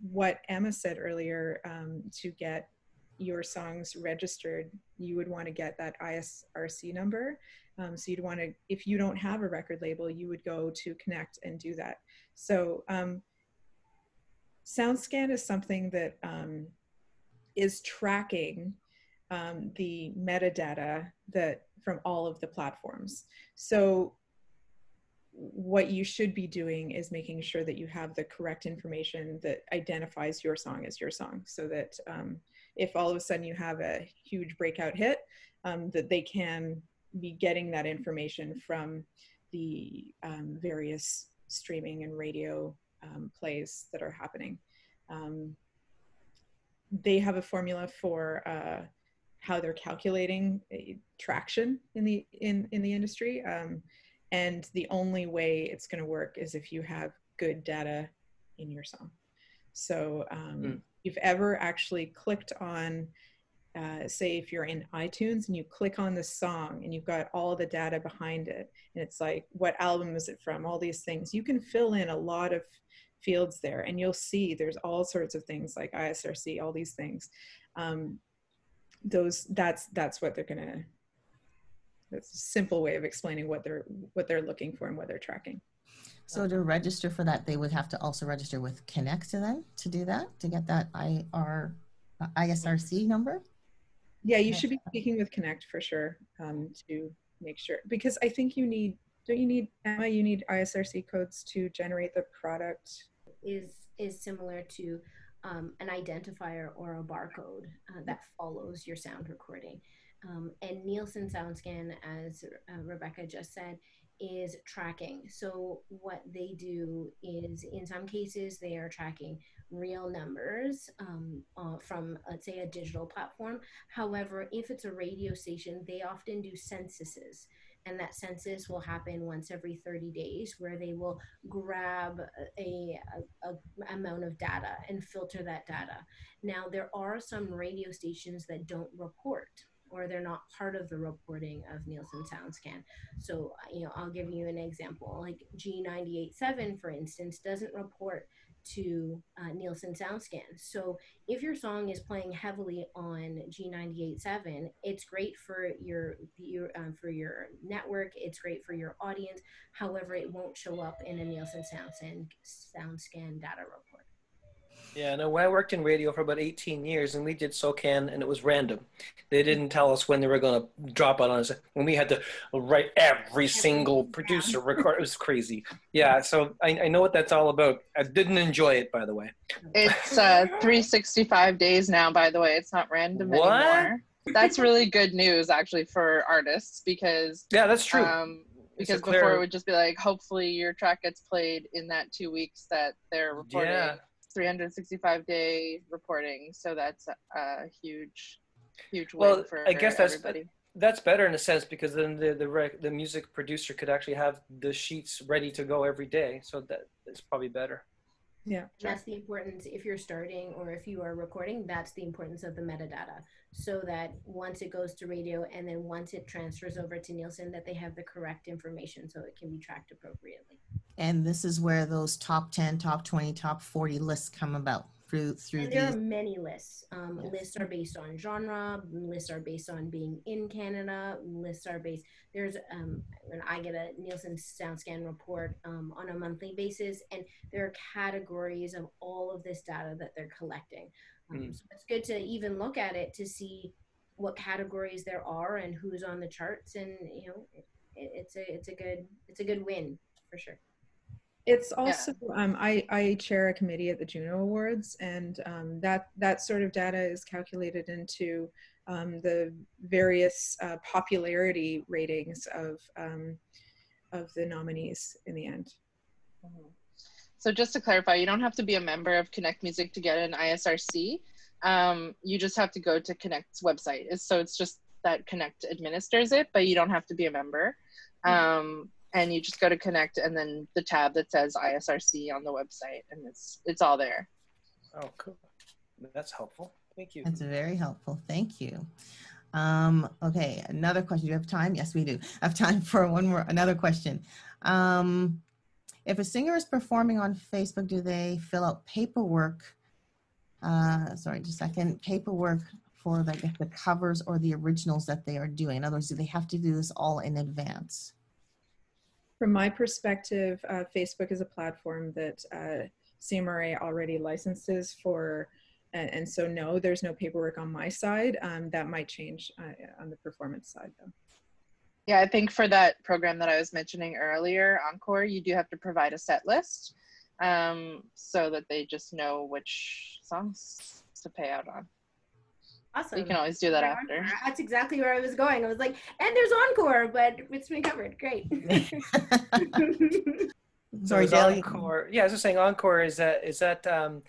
what Emma said earlier, um, to get your songs registered, you would want to get that I S R C number. Um, so you'd want to, if you don't have a record label, you would go to Connect and do that. So um, SoundScan is something that um, is tracking um, the metadata that from all of the platforms. So what you should be doing is making sure that you have the correct information that identifies your song as your song, so that um, if all of a sudden you have a huge breakout hit, um, that they can be getting that information from the um, various streaming and radio um, plays that are happening. Um, they have a formula for uh, how they're calculating traction in the, in, in the industry. Um, And the only way it's going to work is if you have good data in your song. So um, mm. if you've ever actually clicked on, uh, say if you're in iTunes and you click on the song and you've got all the data behind it, and it's like, what album is it from? All these things. You can fill in a lot of fields there, and you'll see there's all sorts of things like I S R C, all these things. Um, those, that's, that's what they're going to... That's a simple way of explaining what they're what they're looking for and what they're tracking. So to register for that, they would have to also register with Connect to them to do that, to get that I R, I S R C number? Yeah, you should be speaking with Connect for sure, um, to make sure. Because I think you need, don't you need, Emma, you need I S R C codes to generate the product? Is, is similar to um, an identifier or a barcode uh, that follows your sound recording. Um, and Nielsen SoundScan, as uh, Rebecca just said, is tracking. So what they do is, in some cases, they are tracking real numbers um, uh, from, let's say, a digital platform. However, if it's a radio station, they often do censuses. And that census will happen once every thirty days, where they will grab a, a, a amount of data and filter that data. Now, there are some radio stations that don't report, or they're not part of the reporting of Nielsen SoundScan. So, you know, I'll give you an example. Like G ninety-eight point seven, for instance, doesn't report to uh, Nielsen SoundScan. So if your song is playing heavily on G ninety-eight point seven, it's great for your, your um, for your network, it's great for your audience. However, it won't show up in a Nielsen SoundScan, SoundScan data report. Yeah, no, I worked in radio for about eighteen years, and we did SOCAN, and it was random. They didn't tell us when they were going to drop out on us. When we had to write every single producer record, it was crazy. Yeah, so I, I know what that's all about. I didn't enjoy it, by the way. It's uh, three sixty-five days now, by the way. It's not random what? anymore. That's really good news, actually, for artists, because... Yeah, that's true. Um, because before clear... it would just be like, hopefully your track gets played in that two weeks that they're recording. Yeah. three sixty-five day reporting, so that's a huge huge win well, for I guess that's everybody. That's better in a sense, because then the the, rec, the music producer could actually have the sheets ready to go every day. So that is probably better. Yeah. That's the importance if you're starting or if you are recording, that's the importance of the metadata. So that once it goes to radio and then once it transfers over to Nielsen, that they have the correct information so it can be tracked appropriately. And this is where those top ten, top twenty, top forty lists come about. Through, through there these. Are many lists. Um, yes. Lists are based on genre, lists are based on being in Canada, lists are based, there's, um, when I get a Nielsen SoundScan report um, on a monthly basis, and there are categories of all of this data that they're collecting. Um, mm. So it's good to even look at it to see what categories there are and who's on the charts, and you know, it, it's, a, it's, a good, it's a good win for sure. It's also, yeah. um, I, I chair a committee at the Juno Awards, and um, that, that sort of data is calculated into um, the various uh, popularity ratings of, um, of the nominees in the end. So just to clarify, you don't have to be a member of Connect Music to get an I S R C. Um, you just have to go to Connect's website. So it's just that Connect administers it, but you don't have to be a member. Um, mm-hmm. And you just go to Connect and then the tab that says I S R C on the website, and it's it's all there. Oh, cool. That's helpful. Thank you. That's very helpful. Thank you. Um, okay, another question. Do you have time? Yes, we do. I have time for one more, another question. Um, if a singer is performing on Facebook, do they fill out paperwork? Uh, sorry, just a second. Paperwork for the, the covers or the originals that they are doing. In other words, do they have to do this all in advance? From my perspective, uh, Facebook is a platform that uh, C M R R A already licenses for, and, and so no, there's no paperwork on my side. Um, that might change uh, on the performance side though. Yeah, I think for that program that I was mentioning earlier, Encore, you do have to provide a set list um, so that they just know which songs to pay out on. Awesome. You can always do that after. That's exactly where I was going. I was like, and there's Encore, but it's been covered. Great. Sorry, so Encore. Yeah, I was just saying Encore is that, is that um,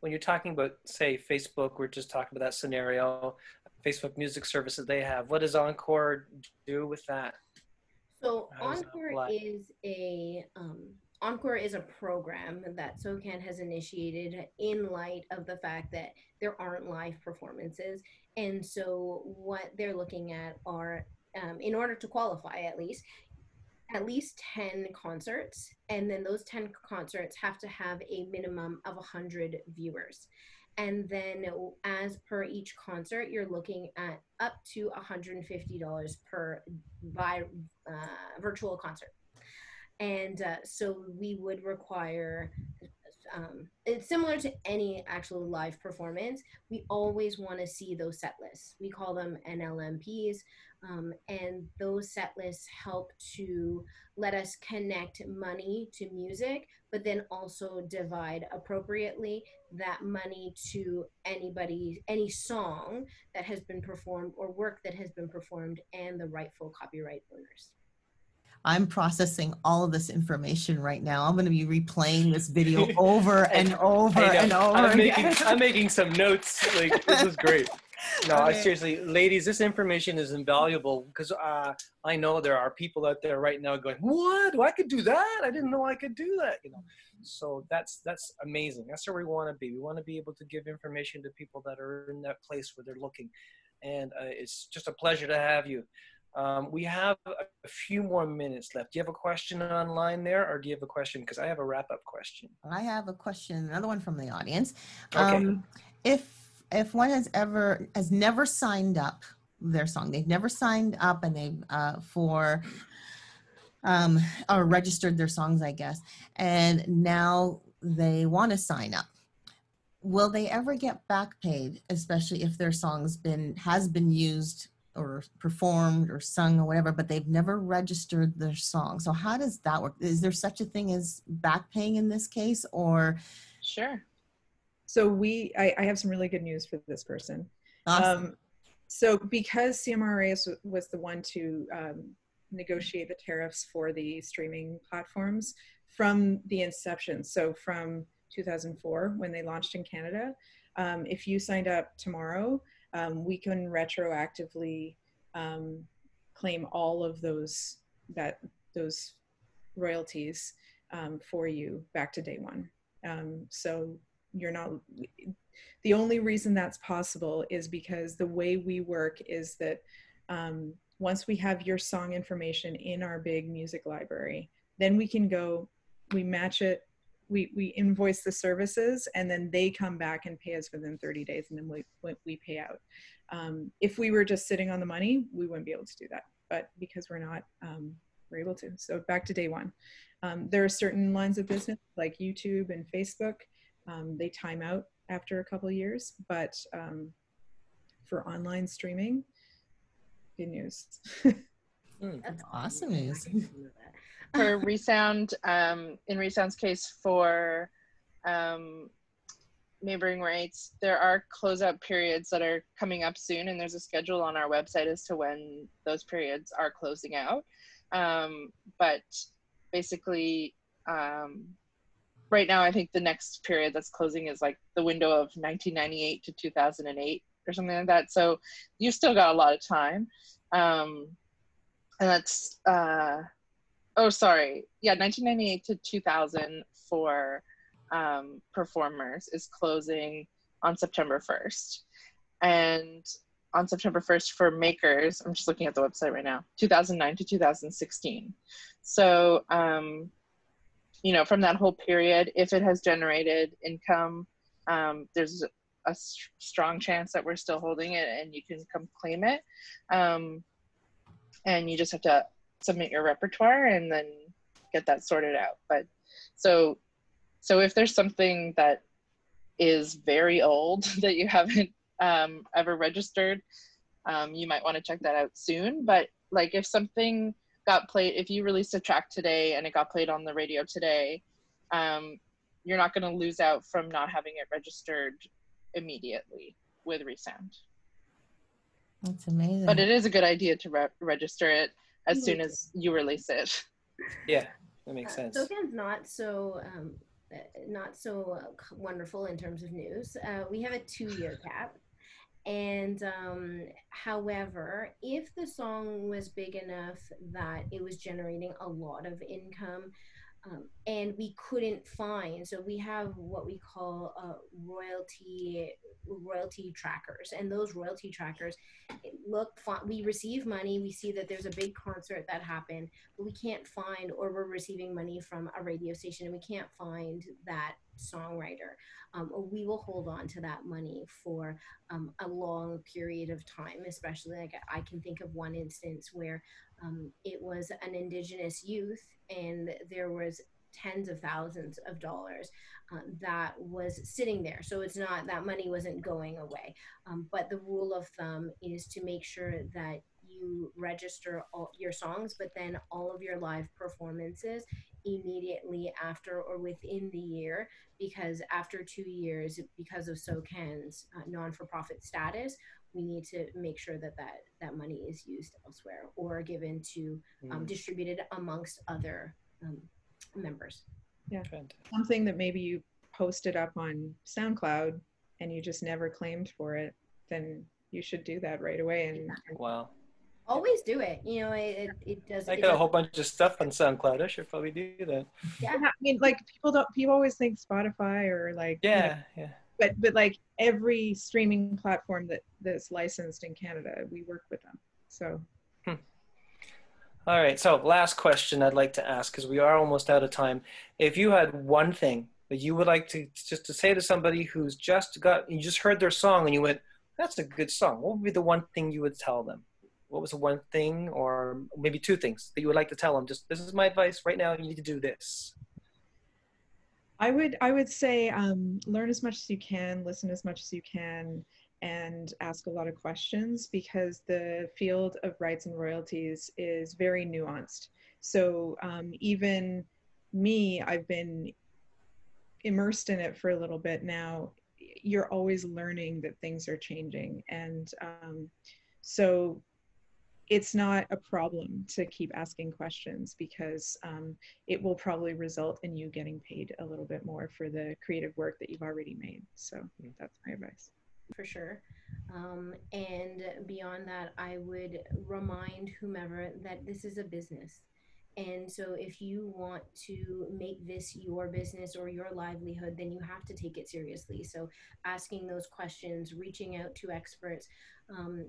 when you're talking about, say, Facebook, we're just talking about that scenario, Facebook music services they have. What does Encore do with that? So Encore is a... Um, Encore is a program that SOCAN has initiated in light of the fact that there aren't live performances. And so what they're looking at are, um, in order to qualify at least, at least ten concerts. And then those ten concerts have to have a minimum of one hundred viewers. And then as per each concert, you're looking at up to one hundred fifty dollars per by, uh, virtual concert. And uh, so we would require, um, it's similar to any actual live performance, we always want to see those set lists. We call them N L M Ps, um, and those set lists help to let us connect money to music, but then also divide appropriately that money to anybody, any song that has been performed or work that has been performed and the rightful copyright owners. I'm processing all of this information right now. I'm going to be replaying this video over and over and over. I'm making, I'm making some notes. Like, this is great. No, okay. I seriously, ladies, this information is invaluable because uh, I know there are people out there right now going, what? Well, I could do that. I didn't know I could do that. You know, so that's, that's amazing. That's where we want to be. We want to be able to give information to people that are in that place where they're looking. And uh, it's just a pleasure to have you. Um, we have a few more minutes left. Do you have a question online there, or do you have a question? Because I have a wrap-up question. I have a question, another one from the audience. Okay. Um, if if one has ever has never signed up their song, they've never signed up and they've uh, for um, or registered their songs, I guess, and now they want to sign up. Will they ever get back paid, especially if their song's been has been used? Or performed or sung or whatever, but they've never registered their song. So how does that work? Is there such a thing as back paying in this case, or? Sure. So we, I, I have some really good news for this person. Awesome. Um, so because C M R R A was the one to um, negotiate the tariffs for the streaming platforms from the inception, so from two thousand four when they launched in Canada, um, if you signed up tomorrow, Um, we can retroactively um, claim all of those that those royalties um, for you back to day one. Um, so you're not, the only reason that's possible is because the way we work is that um, once we have your song information in our big music library, then we can go, we match it, we, we invoice the services, and then they come back and pay us within thirty days, and then we, we pay out. Um, if we were just sitting on the money, we wouldn't be able to do that, but because we're not, um, we're able to. So back to day one. Um, there are certain lines of business like YouTube and Facebook. Um, they time out after a couple of years, but um, for online streaming, good news. Mm, that's awesome news. For ReSound, um, in ReSound's case for um, neighboring rights, there are closeout periods that are coming up soon, and there's a schedule on our website as to when those periods are closing out. Um, but basically, um, right now, I think the next period that's closing is like the window of nineteen ninety-eight to two thousand eight or something like that. So you've still got a lot of time. Um, and that's, uh, oh, sorry. Yeah, nineteen ninety-eight to two thousand for um, performers is closing on September first. And on September first for makers, I'm just looking at the website right now, two thousand nine to two thousand sixteen. So, um, you know, from that whole period, if it has generated income, um, there's a st- strong chance that we're still holding it and you can come claim it. Um, and you just have to submit your repertoire and then get that sorted out. But so, so if there's something that is very old that you haven't um, ever registered, um, you might want to check that out soon. But like if something got played, if you released a track today and it got played on the radio today, um, you're not going to lose out from not having it registered immediately with ReSound. That's amazing. But it is a good idea to re- register it as soon as you release it. Yeah, that makes sense. Uh, SOCAN's not so um, not so wonderful in terms of news. Uh, we have a two-year cap. And um, however, if the song was big enough that it was generating a lot of income um, and we couldn't find, so we have what we call uh, royalty royalty trackers, and those royalty trackers look, we receive money, we see that there's a big concert that happened, but we can't find, or we're receiving money from a radio station and we can't find that songwriter, um, we will hold on to that money for um, a long period of time. Especially, like I can think of one instance where um, it was an Indigenous youth, and there was tens of thousands of dollars uh, that was sitting there. So it's not, that money wasn't going away. Um, but the rule of thumb is to make sure that you register all your songs, but then all of your live performances immediately after or within the year, because after two years, because of SOCAN's uh, non-for-profit status, we need to make sure that that, that money is used elsewhere or given to, um, mm. distributed amongst other um, members. Yeah, something that maybe you posted up on SoundCloud and you just never claimed for it, then you should do that right away. And wow. Always do it. You know, it, it does. I got a whole bunch of stuff on SoundCloud. I should probably do that. Yeah, I mean, like people don't. People always think Spotify or like. Yeah, you know, yeah. But but like every streaming platform that that's licensed in Canada, we work with them. So. Hmm. All right. So last question I'd like to ask, because we are almost out of time. If you had one thing that you would like to just to say to somebody who's just got, you just heard their song and you went, "That's a good song," what would be the one thing you would tell them? What was the one thing, or maybe two things, that you would like to tell them? Just, this is my advice right now, you need to do this. I would I would say um, learn as much as you can, listen as much as you can, and ask a lot of questions, because the field of rights and royalties is very nuanced. So um, even me, I've been immersed in it for a little bit now. You're always learning that things are changing. And um, so it's not a problem to keep asking questions, because um, it will probably result in you getting paid a little bit more for the creative work that you've already made. So that's my advice. for sure. Um, and beyond that, I would remind whomever that this is a business. And so if you want to make this your business or your livelihood, then you have to take it seriously. So asking those questions, reaching out to experts, um,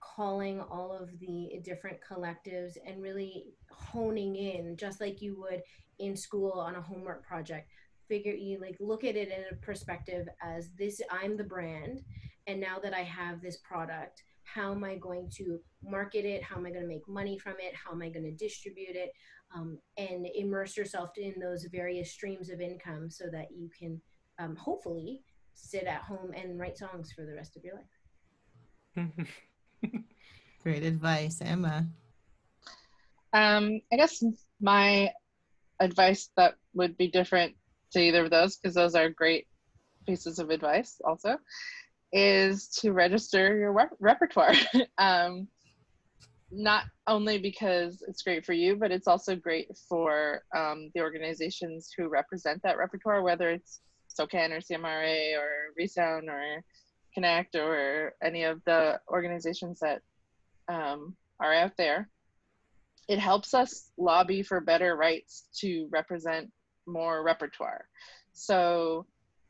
calling all of the different collectives and really honing in, just like you would in school on a homework project. Figure you like look at it in a perspective as this, I'm the brand, and now that I have this product, how am I going to market it? How am I going to make money from it? How am I going to distribute it? Um, and immerse yourself in those various streams of income so that you can um, hopefully sit at home and write songs for the rest of your life. Great advice, Emma. Um, I guess my advice that would be different to either of those, because those are great pieces of advice also, is to register your rep repertoire. um, not only because it's great for you, but it's also great for um, the organizations who represent that repertoire, whether it's SOCAN or C M R R A or ReSound or Connect or any of the organizations that um, are out there. It helps us lobby for better rights to represent more repertoire. So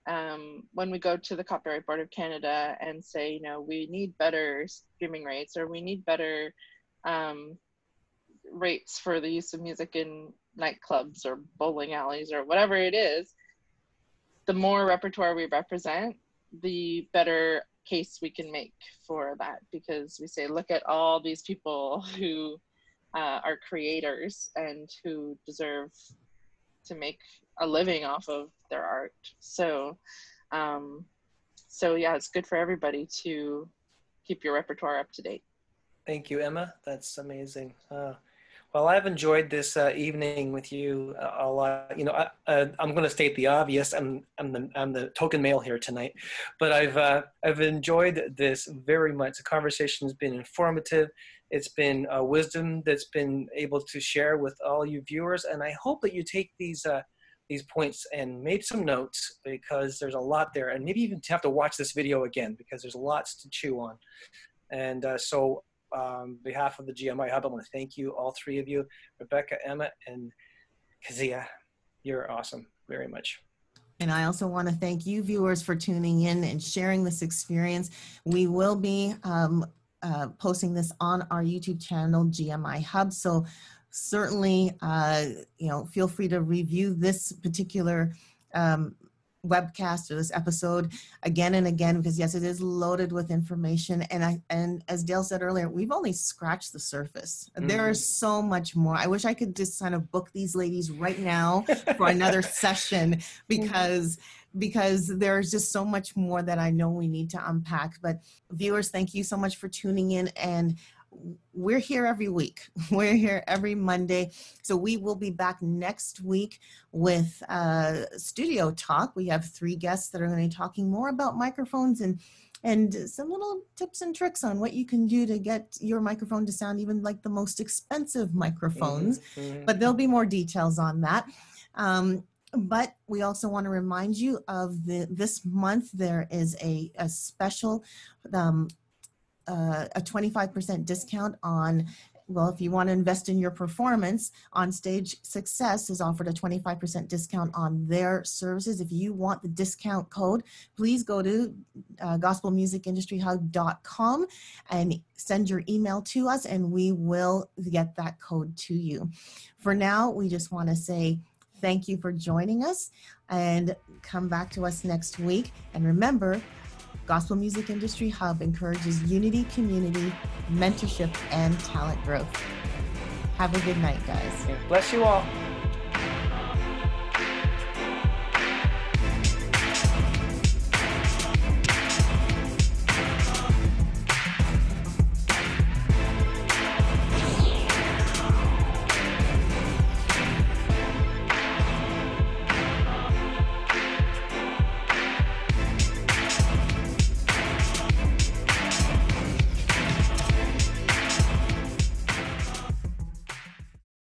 Um, when we go to the Copyright Board of Canada and say, you know, we need better streaming rates, or we need better um, rates for the use of music in nightclubs or bowling alleys or whatever it is, the more repertoire we represent, the better case we can make for that, because we say, look at all these people who uh, are creators and who deserve to make a living off of their art. So um, so yeah, it's good for everybody to keep your repertoire up to date. Thank you, Emma. That's amazing. Uh, well, I've enjoyed this uh, evening with you a lot. You know, I, uh, I'm going to state the obvious. I'm, I'm, the, I'm the token male here tonight, but I've, uh, I've enjoyed this very much. The conversation has been informative. It's been uh, wisdom that's been able to share with all you viewers. And I hope that you take these uh, these points and made some notes, because there's a lot there, and maybe even have to watch this video again, because there's lots to chew on. And uh, so um, on behalf of the G M I Hub, I want to thank you, all three of you, Rebecca, Emma, and Keziah. You're awesome, very much. And I also want to thank you viewers for tuning in and sharing this experience. We will be um, uh, posting this on our YouTube channel, G M I Hub. So certainly, uh, you know, feel free to review this particular um, webcast or this episode again and again, because yes, it is loaded with information. And I, and as Dale said earlier, we've only scratched the surface. Mm. There is so much more. I wish I could just kind of book these ladies right now for another session, because because there's just so much more that I know we need to unpack. But viewers, thank you so much for tuning in, and we're here every week. We're here every Monday. So we will be back next week with uh, Studio Talk. We have three guests that are going to be talking more about microphones and, and some little tips and tricks on what you can do to get your microphone to sound even like the most expensive microphones. Mm-hmm. But there'll be more details on that. Um, But we also want to remind you of the, this month, there is a, a special um, Uh, a twenty-five percent discount on, well, if you want to invest in your performance, On Stage Success has offered a twenty-five percent discount on their services. If you want the discount code, please go to uh, gospel music industry hub dot com and send your email to us, and we will get that code to you. For now, we just want to say thank you for joining us, and come back to us next week. And remember, Gospel Music Industry Hub encourages unity, community, mentorship, and talent growth. Have a good night, guys. Bless you all.